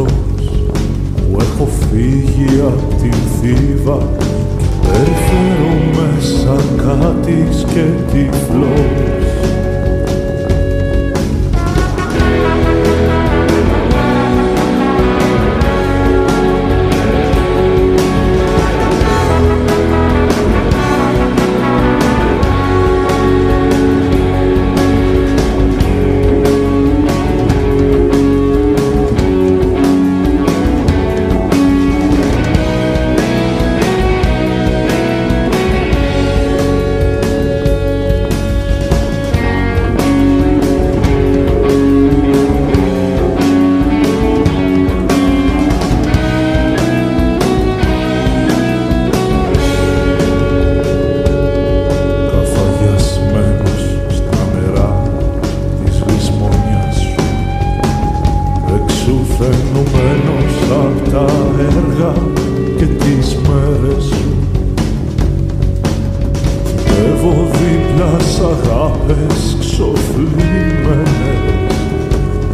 όνειρος που έχω φύγει απ' την Θήβα και περιφέρω μέσα κάτι και τυφλός. Φαινομένος απ' τα έργα και τις μέρες σου, φεύγω δίπλα σ' αγάπες ξοφλημένες,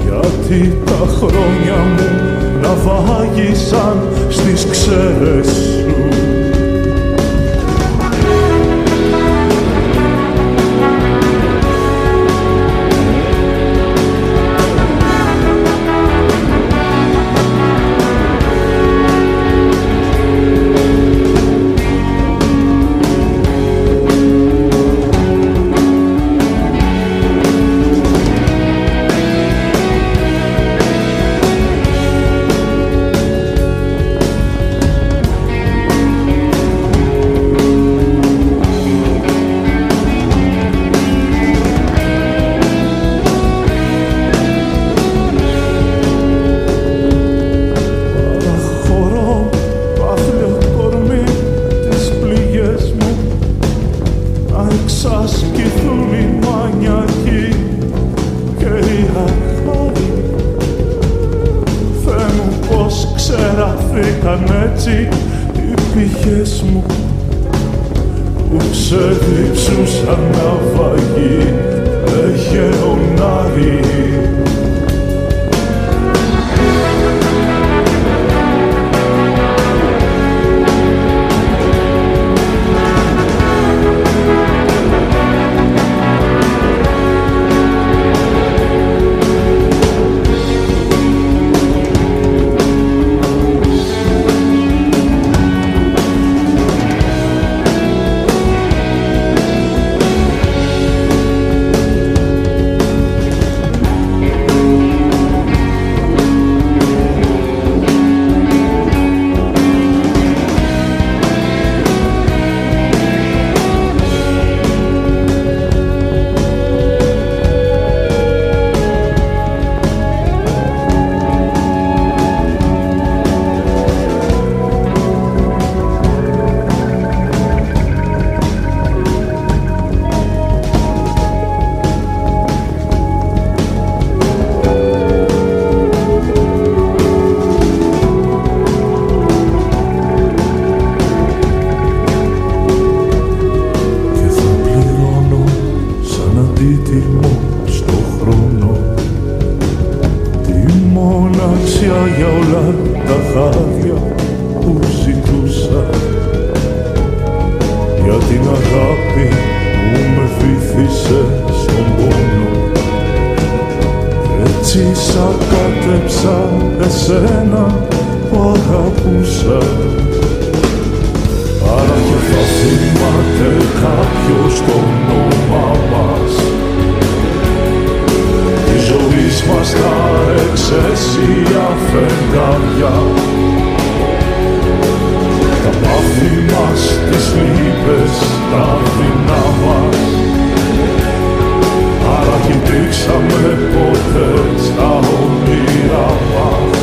γιατί τα χρόνια μου ναυάγησαν στις ξέρες σου. Εξασκηθούν οι μανιακοί και οι αγχώροι. Θεέ μου, πως ξεραθήκαν έτσι οι πηγές μου που ξεδιψούσαν ναυαγοί αιγαιονάροι. Στο χρόνο τη μοναξιά για όλα τα χάδια που ζητούσα, για την αγάπη που με βύθισε στον πόνο. Έτσι σ' ακάτεψα εσένα που αγαπούσα, άρα και θα θυμάται κάποιος το όνομα μας. Μας τα εξαίσια φεγγάρια, τα πάθη μας, τις λύπες, τα δεινά μας. Άρα κοιτήξαμε ποτέ στα όνειρά μας.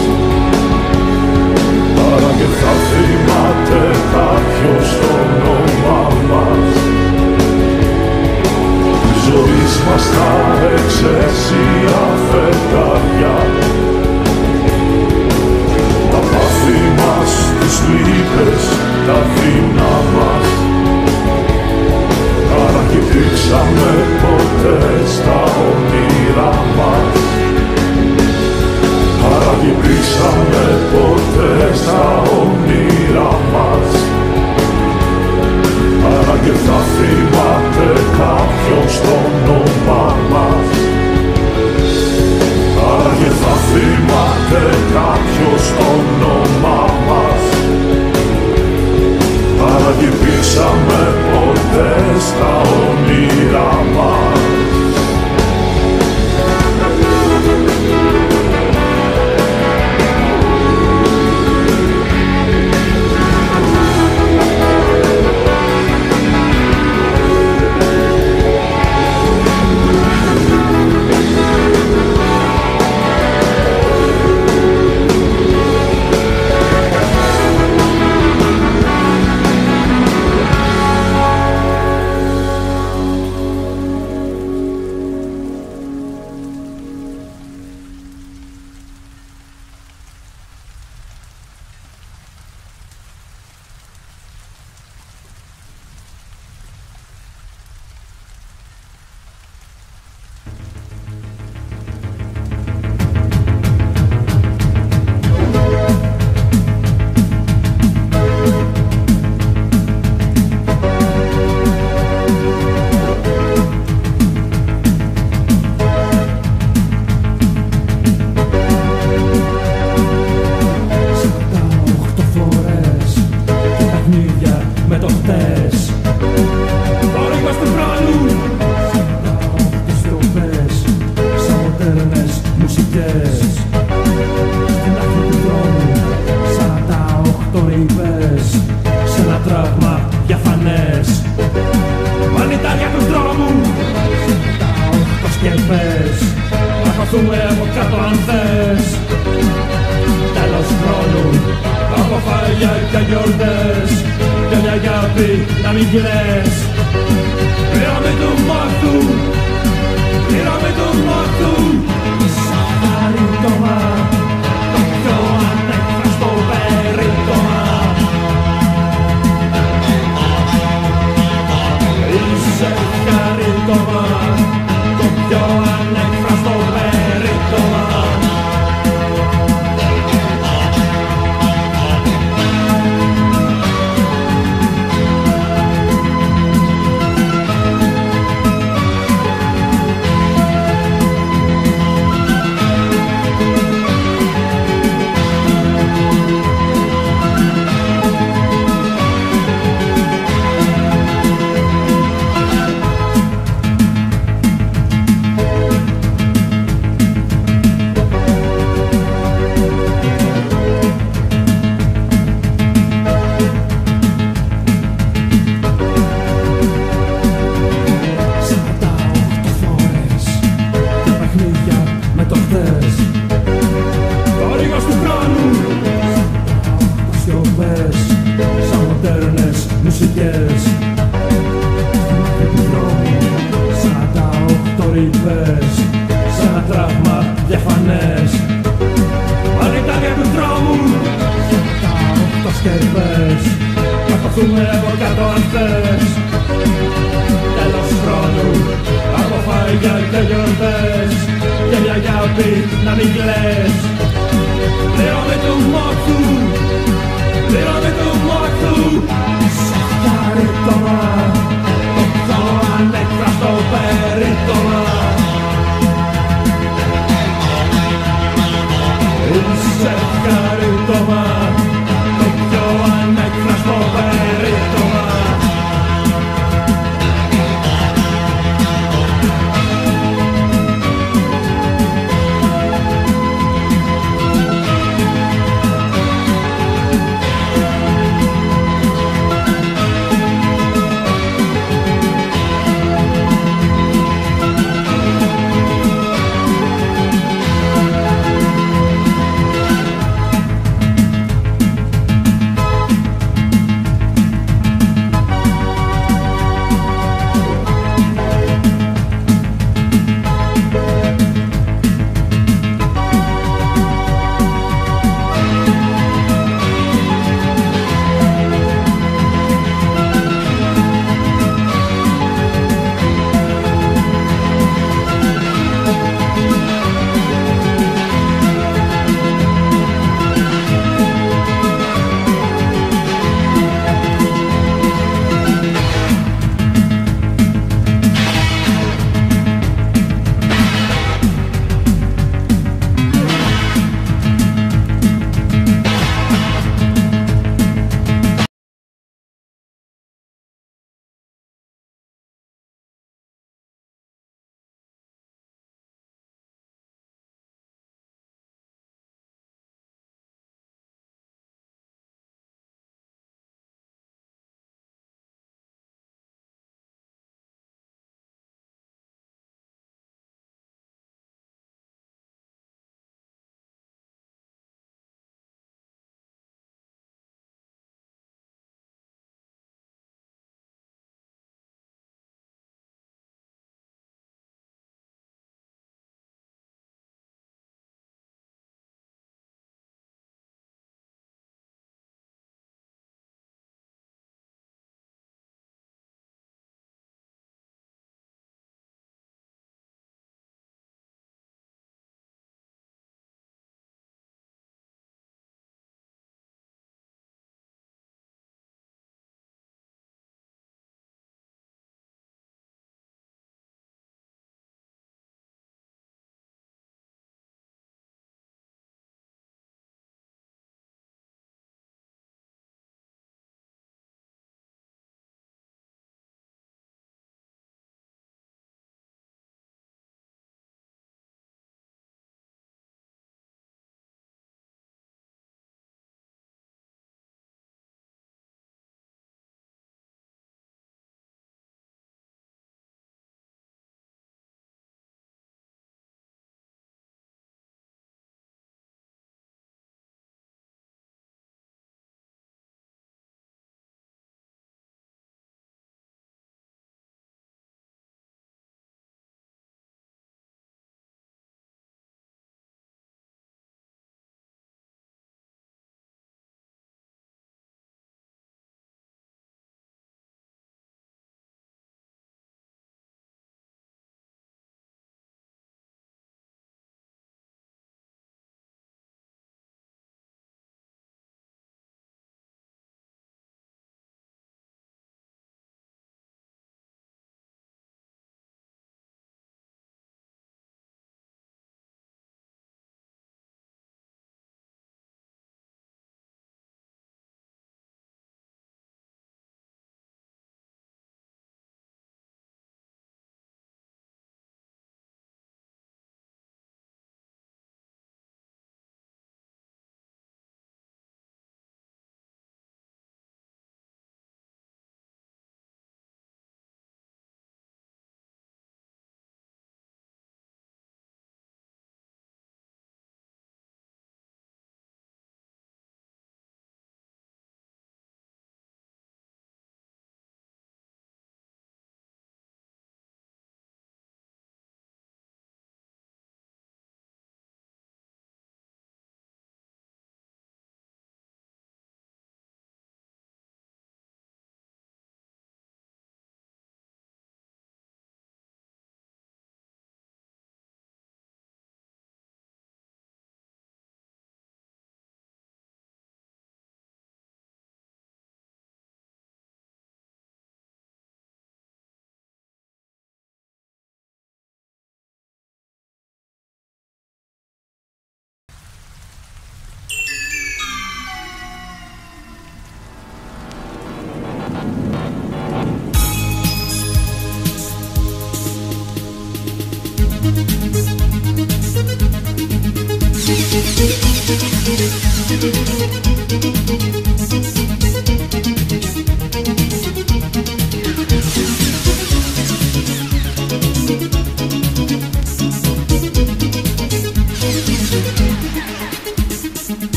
Άρα και θα θυμάται κάποιος το όνομα μας. Της ζωής μας τα εξαίσια φεγγάρια, τα πάθη μας, τις λύπες, τα δεινά μας. Άρα κοιτήξαμε ποτέ στα όνειρά μας. Άρα κοιτήξαμε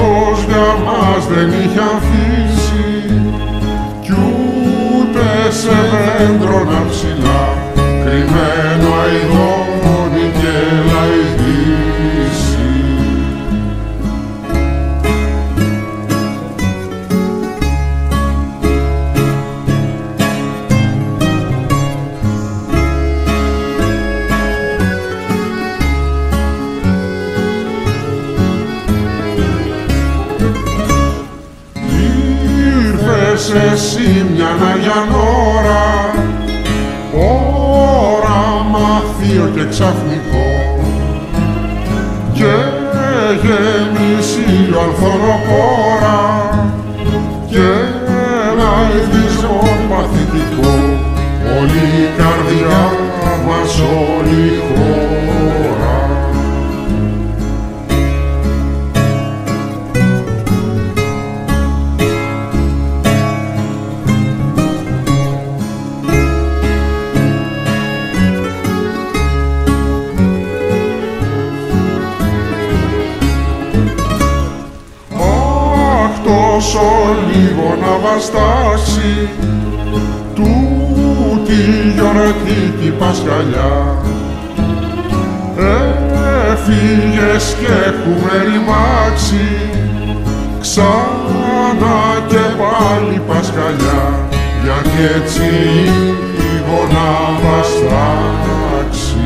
φως για μας δεν είχε αφήσει κι ούτε σε δέντρο να ψηλά κρυμμένο αηδόνι και λαϊδίσει. Εσύ μια άγιαν ώρα, όραμα θείο και ξαφνικό, και γέμιση αλθονοπόρα και λαϊδισμό παθητικό, όλη η καρδιά μας, όλη η χώρα. Τόσο λίγο να βαστάξει τούτη γιορτική Πασχαλιά, έφυγες και έχουμε ρημάξει ξανά και πάλι Πασχαλιά, γιατί έτσι λίγο να βαστάξει.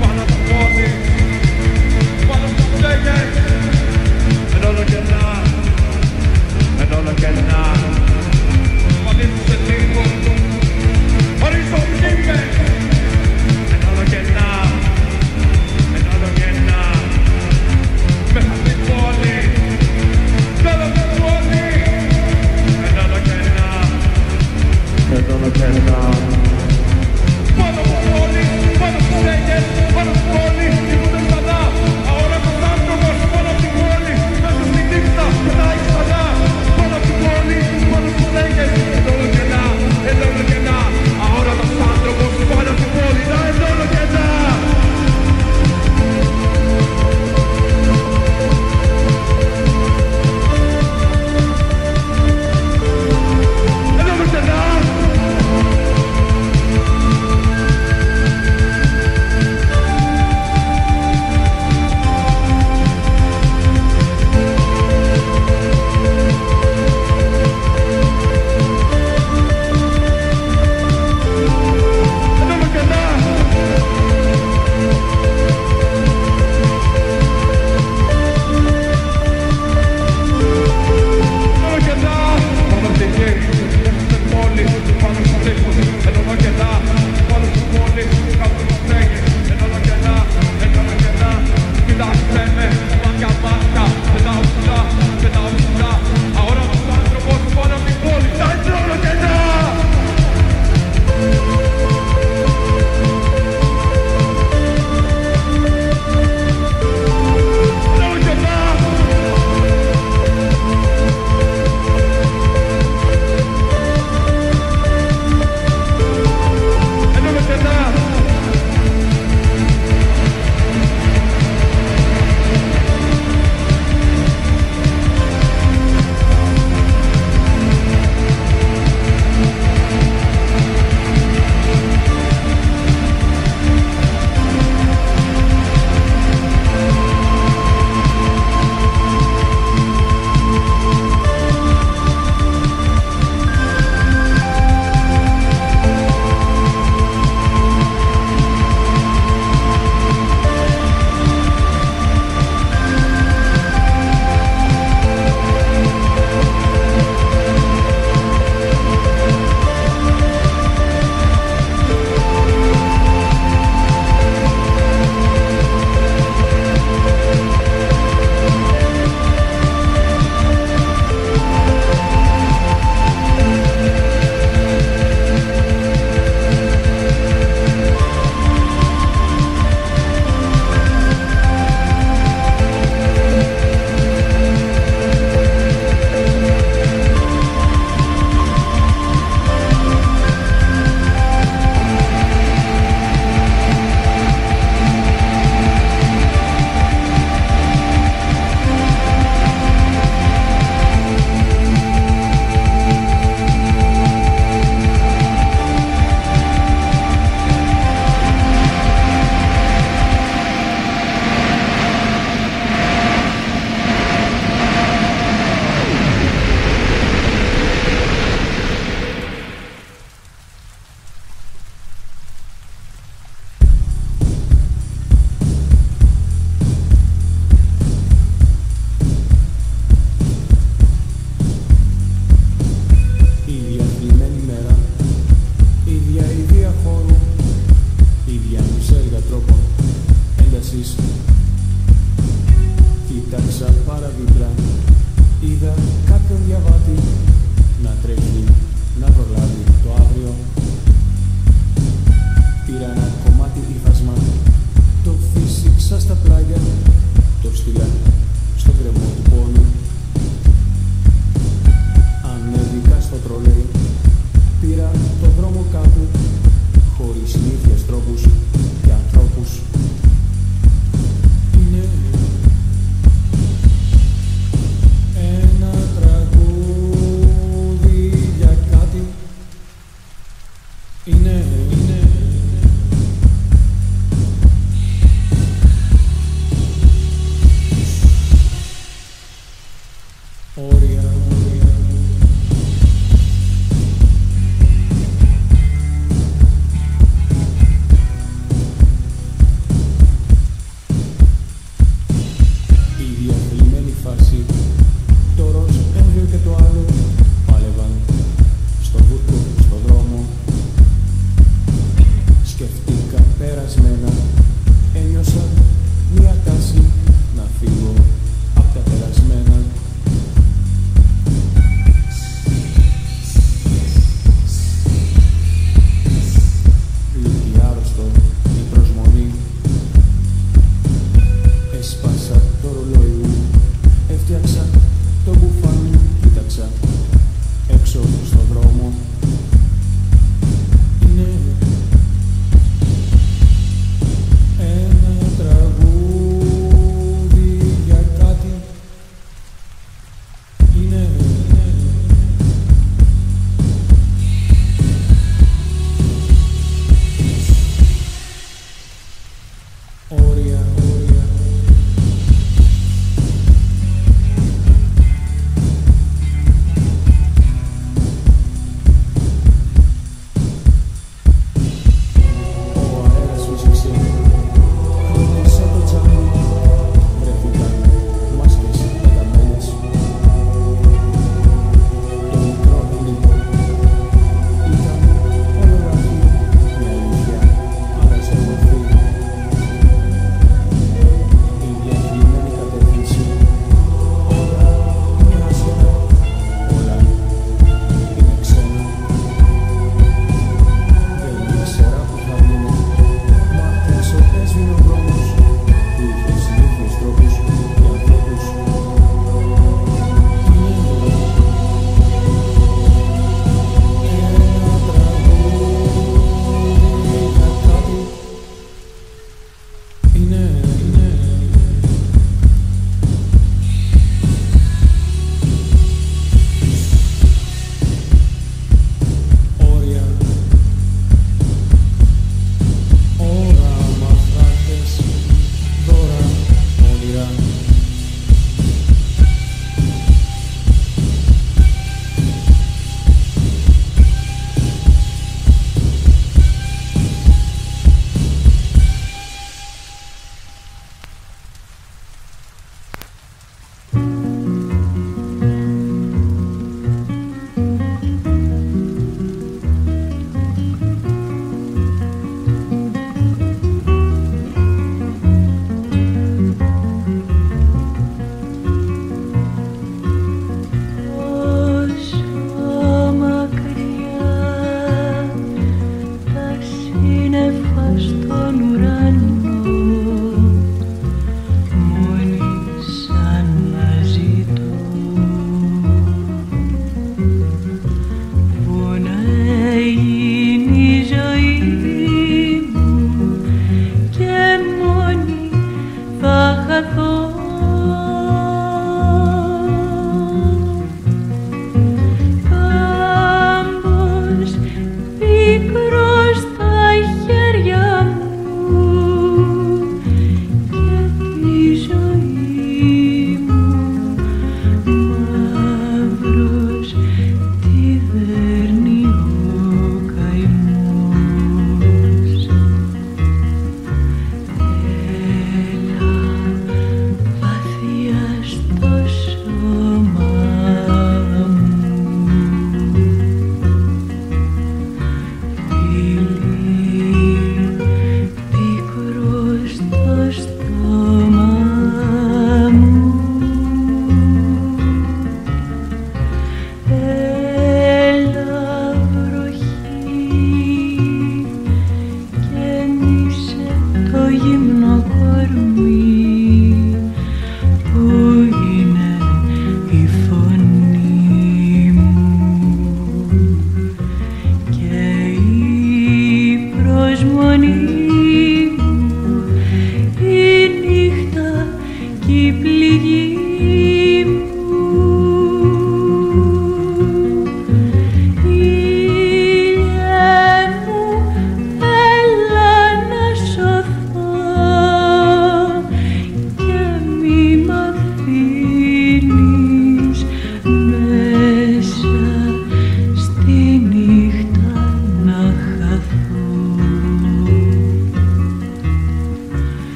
Para Poli, para Poli, y tú te vas a dar. Ahora con tanto más. δίπλα, είδα κάποιον διαβάτη να τρέχει, να προλάβει το αύριο. Πήρα ένα κομμάτι ύφασμα, το φύσηξα στα πλάγια, το στείλα στο κρεμό του πόνου. Ανέβηκα στο τρολέι, πήρα τον δρόμο κάπου, χωρίς συνήθειες τρόπους και ανθρώπους. Oreo.